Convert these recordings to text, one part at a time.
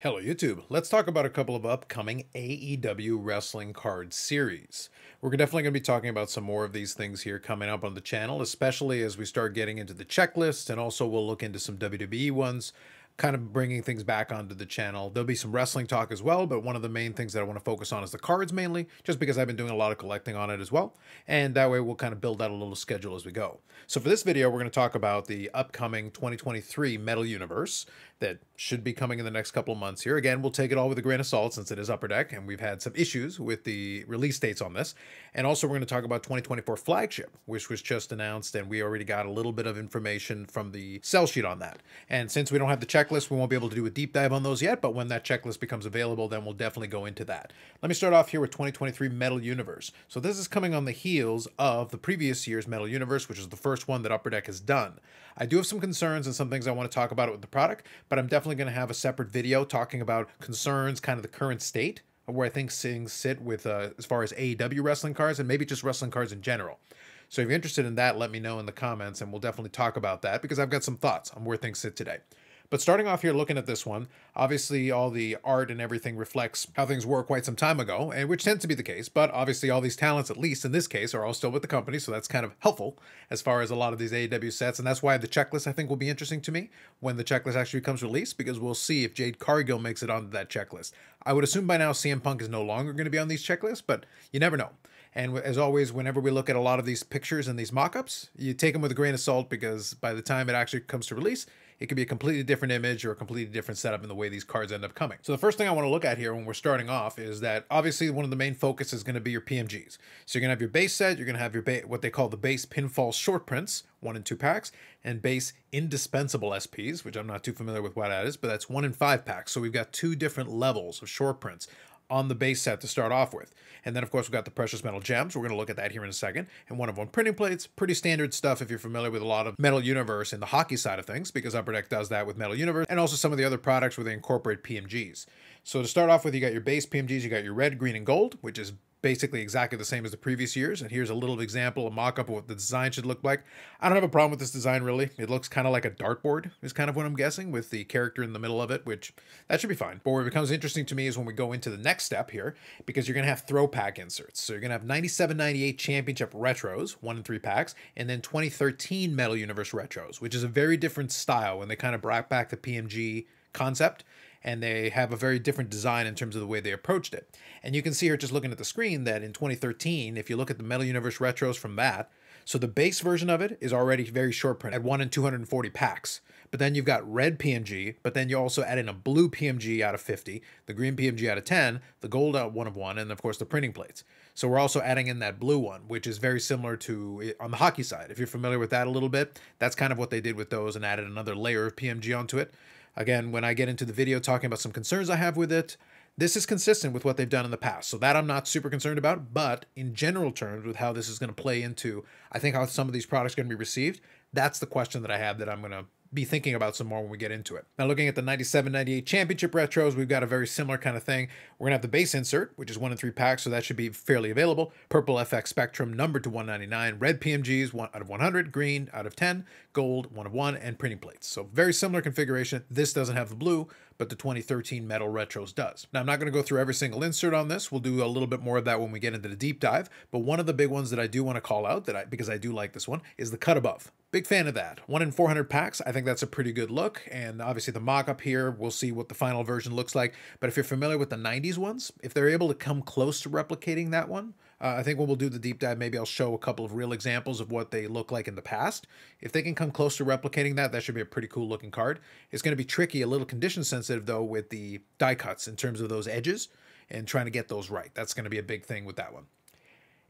Hello YouTube, let's talk about a couple of upcoming AEW wrestling card series. We're definitely going to be talking about some more of these things here coming up on the channel, especially as we start getting into the checklist, and also we'll look into some WWE ones, kind of bringing things back onto the channel. There'll be some wrestling talk as well, but one of the main things that I want to focus on is the cards mainly, just because I've been doing a lot of collecting on it as well, and that way we'll kind of build out a little schedule as we go. So for this video, we're going to talk about the upcoming 2023 Metal Universe that should be coming in the next couple of months here. Again, we'll take it all with a grain of salt since it is Upper Deck, and we've had some issues with the release dates on this. And also we're going to talk about 2024 Flagship, which was just announced, and we already got a little bit of information from the sell sheet on that. And since we don't have the checklist, we won't be able to do a deep dive on those yet, but when that checklist becomes available, then we'll definitely go into that. Let me start off here with 2023 Metal Universe. So this is coming on the heels of the previous year's Metal Universe, which is the first one that Upper Deck has done. I do have some concerns and some things I want to talk about with the product, but I'm definitely going to have a separate video talking about concerns, kind of the current state of where I think things sit with as far as AEW wrestling cards and maybe just wrestling cards in general. So if you're interested in that, let me know in the comments and we'll definitely talk about that because I've got some thoughts on where things sit today. But starting off here looking at this one, obviously all the art and everything reflects how things were quite some time ago, and which tends to be the case, but obviously all these talents, at least in this case, are all still with the company, so that's kind of helpful as far as a lot of these AEW sets, and that's why the checklist I think will be interesting to me when the checklist actually becomes released, because we'll see if Jade Cargill makes it onto that checklist. I would assume by now CM Punk is no longer going to be on these checklists, but you never know. And as always, whenever we look at a lot of these pictures and these mock-ups, you take them with a grain of salt because by the time it actually comes to release, it could be a completely different image or a completely different setup in the way these cards end up coming. So the first thing I want to look at here when we're starting off is that obviously one of the main focus is going to be your PMGs. So you're going to have your base set, you're going to have your what they call the base pinfall short prints, 1 and 2 packs, and base indispensable SPs, which I'm not too familiar with what that is, but that's 1 and 5 packs. So we've got two different levels of short prints on the base set to start off with. And then of course we've got the precious metal gems. We're going to look at that here in a second. And 1 of 1 printing plates, pretty standard stuff if you're familiar with a lot of Metal Universe and the hockey side of things, because Upper Deck does that with Metal Universe and also some of the other products where they incorporate PMGs. So to start off with, you got your base PMGs, you got your red, green, and gold, which is basically exactly the same as the previous years. And here's a little example, a mock-up of what the design should look like. I don't have a problem with this design, really. It looks kind of like a dartboard is kind of what I'm guessing, with the character in the middle of it, which that should be fine. But where it becomes interesting to me is when we go into the next step here, because you're going to have throw pack inserts. So you're going to have 97, 98 championship retros, 1 and 3 packs, and then 2013 Metal Universe retros, which is a very different style when they kind of brought back the PMG concept. And they have a very different design in terms of the way they approached it. And you can see here, just looking at the screen, that in 2013, if you look at the Metal Universe retros from that, so the base version of it is already very short print at 1 in 240 packs. But then you've got red PMG, but then you also add in a blue PMG out of 50, the green PMG out of 10, the gold out 1 of 1, and of course the printing plates. So we're also adding in that blue one, which is very similar to on the hockey side. If you're familiar with that a little bit, that's kind of what they did with those and added another layer of PMG onto it. Again, when I get into the video talking about some concerns I have with it, this is consistent with what they've done in the past. So that I'm not super concerned about, but in general terms with how this is going to play into, I think, how some of these products are going to be received. That's the question that I have that I'm going to be thinking about some more when we get into it. Now looking at the 97, 98 championship retros, we've got a very similar kind of thing. We're going to have the base insert, which is 1 in 3 packs, so that should be fairly available. Purple FX Spectrum numbered to 199, red PMGs 1 out of 100, green out of 10, gold 1 of 1, and printing plates. So very similar configuration. This doesn't have the blue, but the 2013 Metal Retros does. Now I'm not going to go through every single insert on this. We'll do a little bit more of that when we get into the deep dive, but one of the big ones that I do want to call out, because I do like this one, is the cut above. Big fan of that. 1 in 400 packs, I think that's a pretty good look, and obviously the mock-up here, we'll see what the final version looks like, but if you're familiar with the 90s ones, if they're able to come close to replicating that one, I think when we'll do the deep dive, maybe I'll show a couple of real examples of what they look like in the past. If they can come close to replicating that, that should be a pretty cool looking card. It's going to be tricky, a little condition sensitive though, with the die cuts in terms of those edges and trying to get those right. That's going to be a big thing with that one.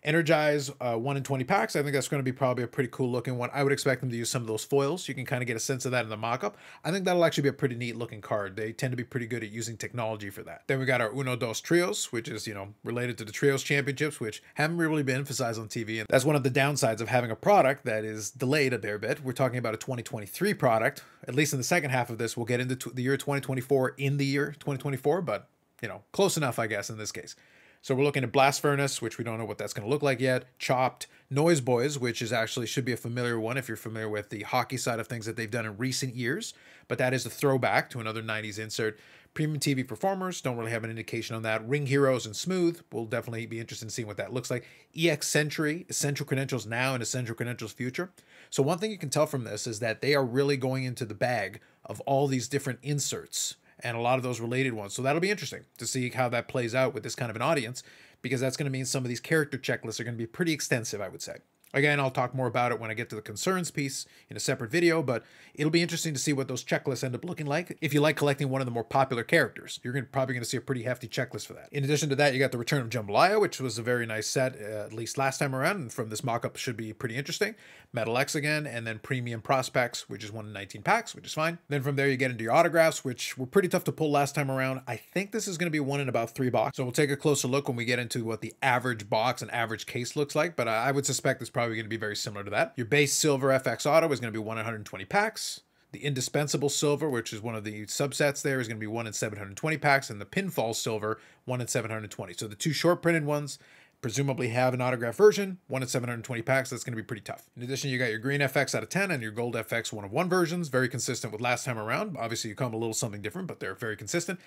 Energize 1 in 20 packs. I think that's going to be probably a pretty cool looking one. I would expect them to use some of those foils. You can kind of get a sense of that in the mock-up. I think that'll actually be a pretty neat looking card. They tend to be pretty good at using technology for that. Then we got our Uno Dos Trios, which is, you know, related to the Trios Championships, which haven't really been emphasized on TV. And that's one of the downsides of having a product that is delayed a fair bit. We're talking about a 2023 product, at least in the second half of this. We'll get into the year 2024 in the year 2024, but, you know, close enough, I guess, in this case. So we're looking at Blast Furnace, which we don't know what that's going to look like yet. Chopped. Noise Boys, which is actually should be a familiar one if you're familiar with the hockey side of things that they've done in recent years. But that is a throwback to another 90s insert. Premium TV performers, don't really have an indication on that. Ring Heroes and Smooth, we'll definitely be interested in seeing what that looks like. EX Century, Essential Credentials now and Essential Credentials future. So one thing you can tell from this is that they are really going into the bag of all these different inserts and a lot of those related ones. So that'll be interesting to see how that plays out with this kind of an audience, because that's going to mean some of these character checklists are going to be pretty extensive, I would say. Again, I'll talk more about it when I get to the concerns piece in a separate video, but it'll be interesting to see what those checklists end up looking like. If you like collecting one of the more popular characters, you're probably going to see a pretty hefty checklist for that. In addition to that, you got the return of Jambalaya, which was a very nice set, at least last time around, and from this mock-up should be pretty interesting. Metal X again, and then Premium Prospects, which is one in 19 packs, which is fine. Then from there, you get into your autographs, which were pretty tough to pull last time around. I think this is going to be one in about 3 boxes. So we'll take a closer look when we get into what the average box and average case looks like, but I would suspect this probably going to be very similar to that. Your base silver FX auto is going to be 120 packs. The indispensable silver, which is one of the subsets there, is going to be 1 in 720 packs. And the pinfall silver, 1 in 720. So the 2 short printed ones presumably have an autograph version, 1 in 720 packs. That's going to be pretty tough. In addition, you got your green FX out of 10 and your gold FX 1 of 1 versions, very consistent with last time around. Obviously, you come a little something different, but they're very consistent.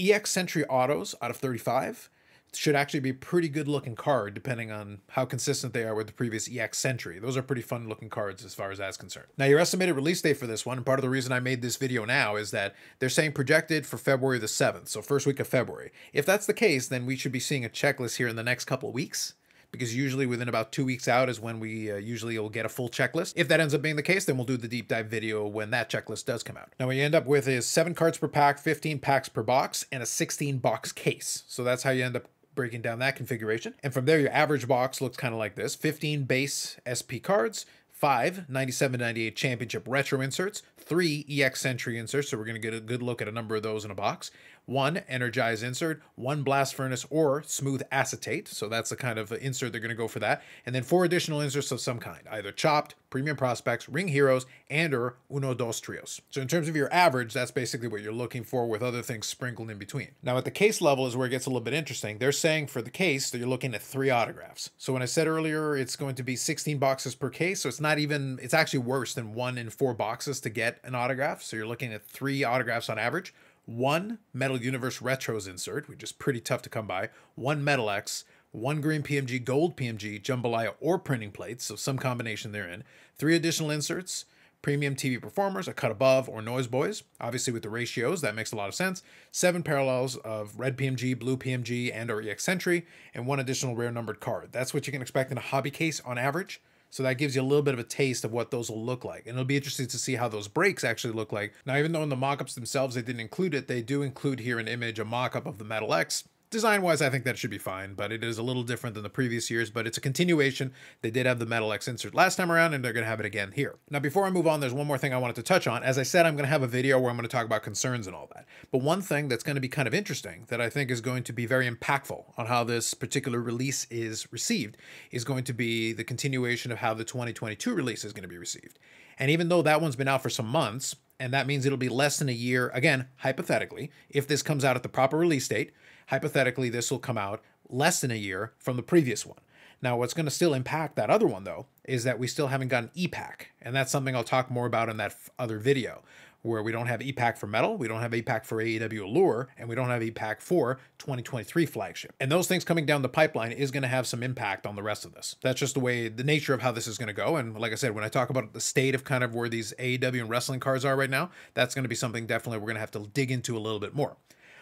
EX Century autos out of 35. Should actually be a pretty good looking card depending on how consistent they are with the previous EX Century. Those are pretty fun looking cards as far as that's concerned. Now, your estimated release date for this one, and part of the reason I made this video now, is that they're saying projected for February the 7th, so first week of February. If that's the case, then we should be seeing a checklist here in the next couple of weeks, because usually within about 2 weeks out is when we usually will get a full checklist. If that ends up being the case, then we'll do the deep dive video when that checklist does come out. Now, what you end up with is 7 cards per pack, 15 packs per box, and a 16 box case. So that's how you end up breaking down that configuration. And from there, your average box looks kind of like this. 15 base SP cards, 5 97-98 championship retro inserts, 3 EX Century inserts, so we're going to get a good look at a number of those in a box, 1 Energize insert, 1 Blast Furnace or Smooth Acetate, so that's the kind of insert they're going to go for that, and then 4 additional inserts of some kind, either Chopped, Premium Prospects, Ring Heroes, and or Uno Dos Trios. So in terms of your average, that's basically what you're looking for, with other things sprinkled in between. Now at the case level is where it gets a little bit interesting. They're saying for the case that you're looking at 3 autographs. So when I said earlier, it's going to be 16 boxes per case, so it's not even, it's actually worse than 1 in 4 boxes to get an autograph. So you're looking at 3 autographs on average. 1 Metal Universe Retros insert, which is pretty tough to come by, 1 Metal X, 1 green PMG, gold PMG, Jambalaya or printing plates, so some combination therein. 3 additional inserts, Premium TV performers, a cut above or Noise Boys. Obviously with the ratios, that makes a lot of sense. 7 parallels of red PMG, blue PMG, and or EX Century, and 1 additional rare numbered card. That's what you can expect in a hobby case on average. So that gives you a little bit of a taste of what those will look like. And it'll be interesting to see how those breaks actually look like. Now, even though in the mock-ups themselves, they didn't include it, they do include here an image, a mock-up of the Metal X. Design-wise, I think that should be fine, but it is a little different than the previous years, but it's a continuation. They did have the Metal X insert last time around, and they're going to have it again here. Now, before I move on, there's one more thing I wanted to touch on. As I said, I'm going to have a video where I'm going to talk about concerns and all that. But one thing that's going to be kind of interesting that I think is going to be very impactful on how this particular release is received is going to be the continuation of how the 2022 release is going to be received. And even though that one's been out for some months, and that means it'll be less than a year, again, hypothetically, if this comes out at the proper release date, hypothetically, this will come out less than a year from the previous one. Now, what's going to still impact that other one, though, is that we still haven't gotten EPAC, and that's something I'll talk more about in that other video, where we don't have EPAC for Metal, we don't have EPAC for AEW Allure, and we don't have EPAC for 2023 Flagship. And those things coming down the pipeline is going to have some impact on the rest of this. That's just the way, the nature of how this is going to go. And like I said, when I talk about the state of kind of where these AEW and wrestling cards are right now, that's going to be something definitely we're going to have to dig into a little bit more.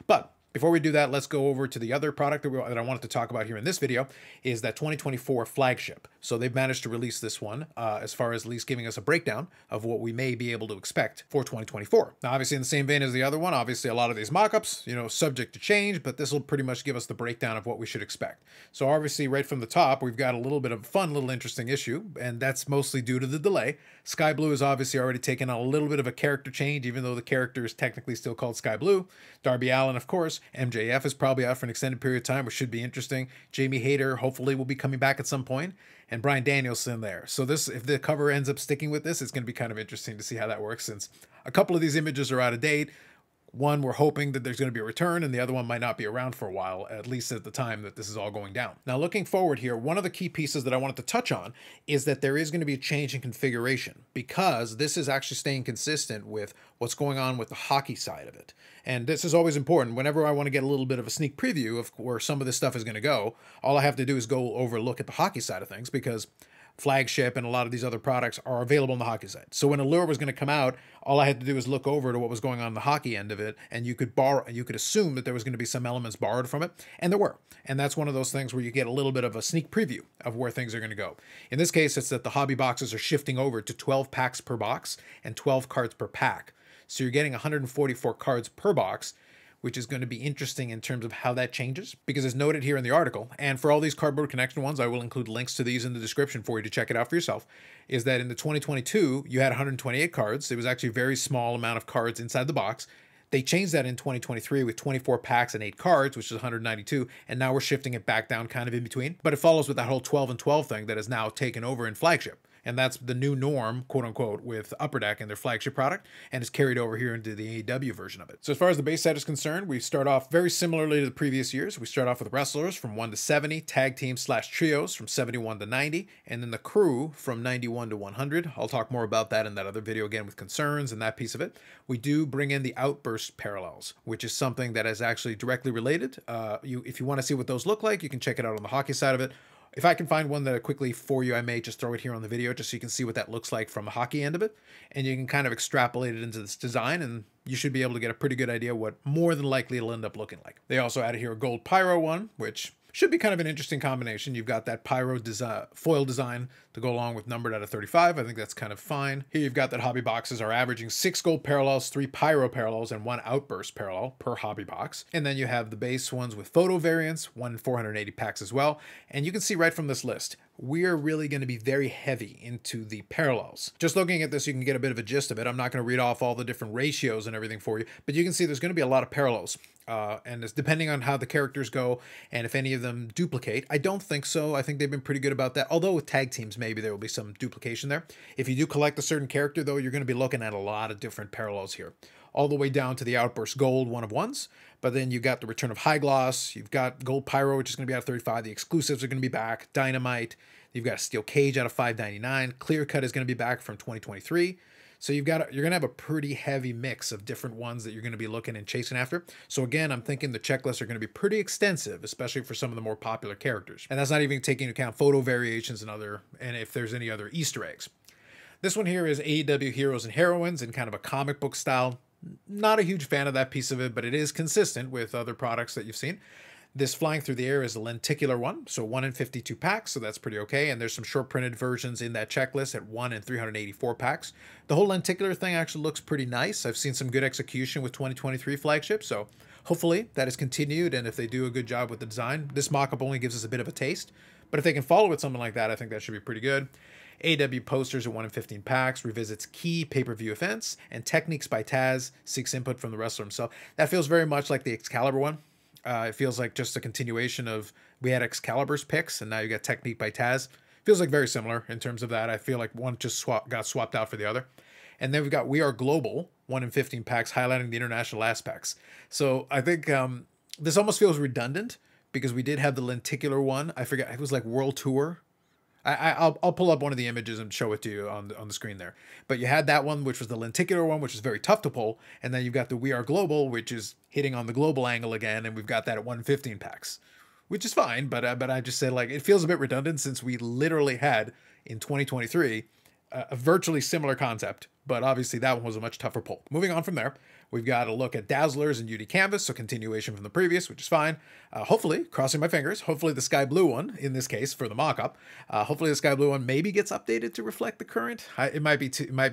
But before we do that, let's go over to the other product that I wanted to talk about here in this video, is that 2024 Flagship. So they've managed to release this one as far as at least giving us a breakdown of what we may be able to expect for 2024. Now, obviously in the same vein as the other one, obviously a lot of these mock-ups, you know, subject to change, but this will pretty much give us the breakdown of what we should expect. So obviously right from the top, we've got a little bit of a fun, little interesting issue, and that's mostly due to the delay. Sky Blue is obviously already taken on a little bit of a character change, even though the character is technically still called Sky Blue. Darby Allin, of course. MJF is probably out for an extended period of time, which should be interesting. Jamie Hayter hopefully will be coming back at some point, and Brian Danielson there. So this, if the cover ends up sticking with this, it's going to be kind of interesting to see how that works, since a couple of these images are out of date. One, we're hoping that there's going to be a return, and the other one might not be around for a while, at least at the time that this is all going down. Now, looking forward here, one of the key pieces that I wanted to touch on is that there is going to be a change in configuration, because this is actually staying consistent with what's going on with the hockey side of it. And this is always important. Whenever I want to get a little bit of a sneak preview of where some of this stuff is going to go, all I have to do is go over a look at the hockey side of things, because Flagship and a lot of these other products are available on the hockey side. So when Allure was going to come out, all I had to do was look over to what was going on in the hockey end of it, and you could assume that there was going to be some elements borrowed from it, and there were. And that's one of those things where you get a little bit of a sneak preview of where things are going to go. In this case, it's that the hobby boxes are shifting over to 12 packs per box and 12 cards per pack. So you're getting 144 cards per box, which is going to be interesting in terms of how that changes, because it's noted here in the article, and for all these Cardboard Connection ones, I will include links to these in the description for you to check it out for yourself, is that in the 2022, you had 128 cards. It was actually a very small amount of cards inside the box. They changed that in 2023 with 24 packs and 8 cards, which is 192, and now we're shifting it back down kind of in between, but it follows with that whole 12 and 12 thing that is now taken over in Flagship. And that's the new norm, quote unquote, with Upper Deck and their Flagship product, and is carried over here into the AEW version of it. So as far as the base set is concerned, we start off very similarly to the previous years. We start off with wrestlers from 1 to 70, tag teams / trios from 71 to 90, and then the crew from 91 to 100. I'll talk more about that in that other video again with concerns and that piece of it. We do bring in the outburst parallels, which is something that is actually directly related. If you want to see what those look like, you can check it out on the hockey side of it. If I can find one that quickly for you, I may just throw it here on the video just so you can see what that looks like from the hockey end of it. And you can kind of extrapolate it into this design, and you should be able to get a pretty good idea what more than likely it'll end up looking like. They also added here a gold pyro one, which should be kind of an interesting combination. You've got that pyro design, foil design to go along with numbered out of 35. I think that's kind of fine. Here you've got that hobby boxes are averaging 6 gold parallels, 3 pyro parallels, and 1 outburst parallel per hobby box. And then you have the base ones with photo variants, 1 in 480 packs as well. And you can see right from this list, we're really going to be very heavy into the parallels. Just looking at this, you can get a bit of a gist of it. I'm not going to read off all the different ratios and everything for you, but you can see there's going to be a lot of parallels. And it's depending on how the characters go and if any of them duplicate. I don't think so. I think they've been pretty good about that. Although with tag teams, maybe there will be some duplication there. If you do collect a certain character, though, you're going to be looking at a lot of different parallels here, all the way down to the Outburst Gold 1-of-1s. But then you've got the return of High Gloss. You've got Gold Pyro, which is going to be out of 35. The exclusives are going to be back. Dynamite. You've got a Steel Cage out of 599. Clear Cut is going to be back from 2023. So you're going to have a pretty heavy mix of different ones that you're going to be looking and chasing after. So again, I'm thinking the checklists are going to be pretty extensive, especially for some of the more popular characters. And that's not even taking into account photo variations and if there's any other Easter eggs. This one here is AEW Heroes and Heroines in kind of a comic book style. Not a huge fan of that piece of it, but it is consistent with other products that you've seen. This flying through the air is a lenticular one, so 1 in 52 packs, so that's pretty okay. And there's some short printed versions in that checklist at 1 in 384 packs. The whole lenticular thing actually looks pretty nice. I've seen some good execution with 2023 Flagship, so hopefully that is continued. And if they do a good job with the design, this mock-up only gives us a bit of a taste. But if they can follow with something like that, I think that should be pretty good. AEW posters at 1 in 15 packs, revisits key pay-per-view events, and techniques by Taz, seeks input from the wrestler himself. That feels very much like the Excalibur one. It feels like just a continuation of, we had Excalibur's picks, and now you got Technique by Taz. Feels like very similar in terms of that. I feel like one just got swapped out for the other. And then we've got We Are Global, 1 in 15 packs, highlighting the international aspects. So I think this almost feels redundant, because we did have the lenticular one. I forget, it was like World Tour. I'll pull up one of the images and show it to you on the screen there. But you had that one, which was the lenticular one, which is very tough to pull. And then you've got the We Are Global, which is hitting on the global angle again. And we've got that at 1 in 15 packs, which is fine. But I just said, like, it feels a bit redundant, since we literally had in 2023 a virtually similar concept. But obviously that one was a much tougher pull. Moving on from there, we've got a look at Dazzlers and UD Canvas, so continuation from the previous, which is fine. Hopefully, crossing my fingers, hopefully the Sky Blue one, in this case, for the mock-up, hopefully the Sky Blue one maybe gets updated to reflect the current. It might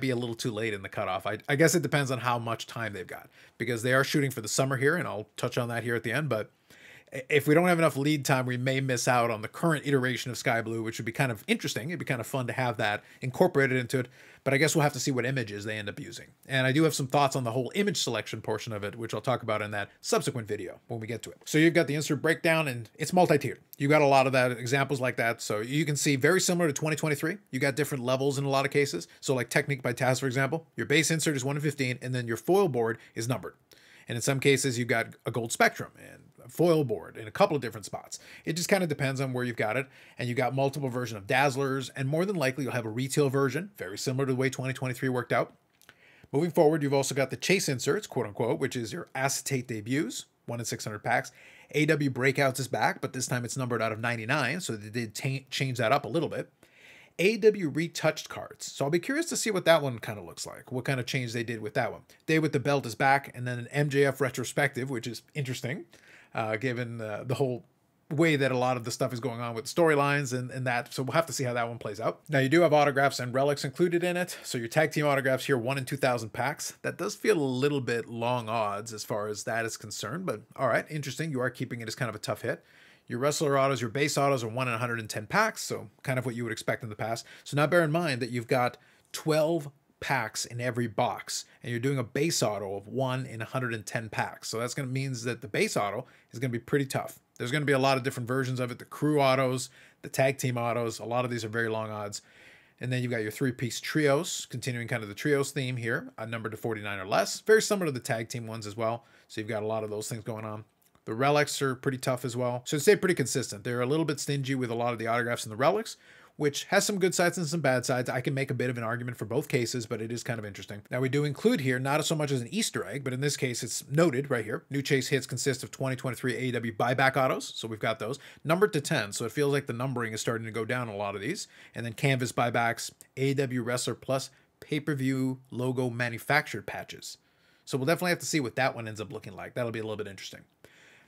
be a little too late in the cutoff. I guess it depends on how much time they've got, because they are shooting for the summer here, and I'll touch on that here at the end, but if we don't have enough lead time, we may miss out on the current iteration of Sky Blue, which would be kind of interesting. It'd be kind of fun to have that incorporated into it, but I guess we'll have to see what images they end up using. And I do have some thoughts on the whole image selection portion of it, which I'll talk about in that subsequent video when we get to it. So you've got the insert breakdown, and it's multi-tiered. You've got a lot of that, examples like that. So you can see very similar to 2023. You got different levels in a lot of cases. So like Technique by Taz, for example, your base insert is 1 in 15, and then your foil board is numbered. And in some cases, you've got a gold spectrum and a foil board in a couple of different spots. It just kind of depends on where you've got it. And you've got multiple versions of Dazzlers, and more than likely you'll have a retail version, very similar to the way 2023 worked out. Moving forward, you've also got the chase inserts, quote unquote, which is your acetate debuts, 1 in 600 packs. AW Breakouts is back, but this time it's numbered out of 99, so they did change that up a little bit. AW Retouched cards. So I'll be curious to see what that one kind of looks like, what kind of change they did with that one. Day with the Belt is back, and then an MJF retrospective, which is interesting, given the whole way that a lot of the stuff is going on with storylines and that. So we'll have to see how that one plays out. Now you do have autographs and relics included in it. So your tag team autographs here, 1 in 2,000 packs. That does feel a little bit long odds as far as that is concerned, but all right, interesting. You are keeping it as kind of a tough hit. Your wrestler autos, your base autos are 1 in 110 packs. So kind of what you would expect in the past. So now bear in mind that you've got 12 packs in every box, and you're doing a base auto of 1 in 110 packs. So that's going to mean that the base auto is going to be pretty tough. There's going to be a lot of different versions of it. The crew autos, the tag team autos, a lot of these are very long odds. And then you've got your three-piece trios, continuing kind of the trios theme here, numbered to 49 or less. Very similar to the tag team ones as well. So you've got a lot of those things going on. The relics are pretty tough as well. So stay pretty consistent. They're a little bit stingy with a lot of the autographs and the relics, which has some good sides and some bad sides. I can make a bit of an argument for both cases, but it is kind of interesting. Now we do include here, not so much as an Easter egg, but in this case, it's noted right here. New chase hits consist of 2023 AEW buyback autos. So we've got those numbered to 10. So it feels like the numbering is starting to go down a lot of these. And then canvas buybacks, AEW wrestler plus pay-per-view logo manufactured patches. So we'll definitely have to see what that one ends up looking like. That'll be a little bit interesting.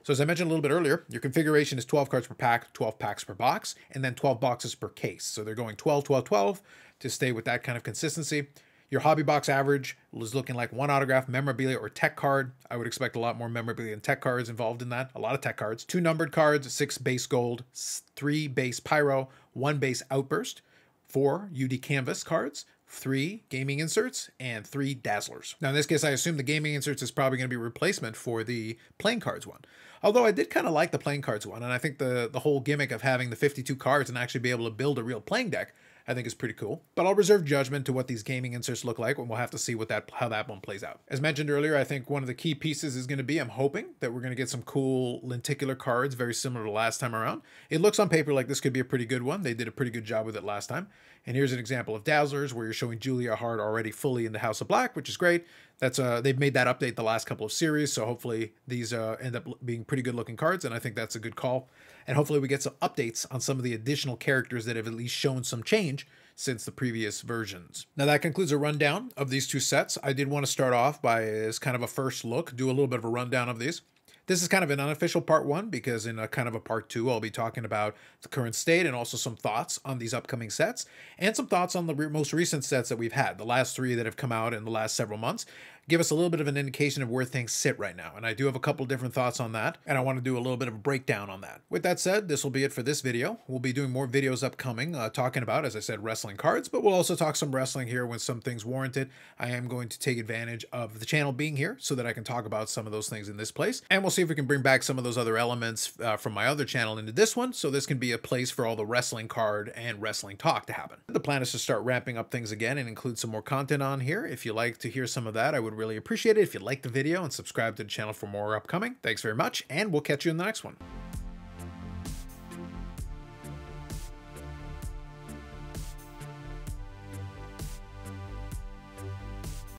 So as I mentioned a little bit earlier, your configuration is 12 cards per pack, 12 packs per box, and then 12 boxes per case. So they're going 12, 12, 12 to stay with that kind of consistency. Your hobby box average is looking like 1 autograph, memorabilia, or tech card. I would expect a lot more memorabilia and tech cards involved in that. A lot of tech cards. 2 numbered cards, 6 base gold, 3 base pyro, 1 base outburst, 4 UD canvas cards, 3 gaming inserts, and 3 dazzlers. Now in this case, I assume the gaming inserts is probably going to be a replacement for the playing cards one. Although I did kind of like the playing cards one, and I think the whole gimmick of having the 52 cards and actually be able to build a real playing deck, I think is pretty cool. But I'll reserve judgment to what these gaming inserts look like, and we'll have to see what how that one plays out. As mentioned earlier, I think one of the key pieces is going to be, I'm hoping that we're going to get some cool lenticular cards, very similar to last time around. It looks on paper like this could be a pretty good one. They did a pretty good job with it last time. And here's an example of Dazzlers, where you're showing Julia Hart already fully in the House of Black, which is great. That's they've made that update the last couple of series, so hopefully these end up being pretty good looking cards, and I think that's a good call. And hopefully we get some updates on some of the additional characters that have at least shown some change since the previous versions. Now that concludes a rundown of these two sets. I did want to start off by, as kind of a first look, do a little bit of a rundown of these. This is kind of an unofficial part one, because in a kind of a part two, I'll be talking about the current state and also some thoughts on these upcoming sets and some thoughts on the most recent sets that we've had, the last 3 that have come out in the last several months. Give us a little bit of an indication of where things sit right now. And I do have a couple different thoughts on that, and I want to do a little bit of a breakdown on that. With that said, this will be it for this video. We'll be doing more videos upcoming, talking about, as I said, wrestling cards, but we'll also talk some wrestling here when some things warrant it. I am going to take advantage of the channel being here so that I can talk about some of those things in this place. And we'll see if we can bring back some of those other elements from my other channel into this one. So this can be a place for all the wrestling card and wrestling talk to happen. The plan is to start ramping up things again and include some more content on here. If you like to hear some of that, I would really appreciate it if you like the video and subscribe to the channel for more upcoming. Thanks very much, and we'll catch you in the next one.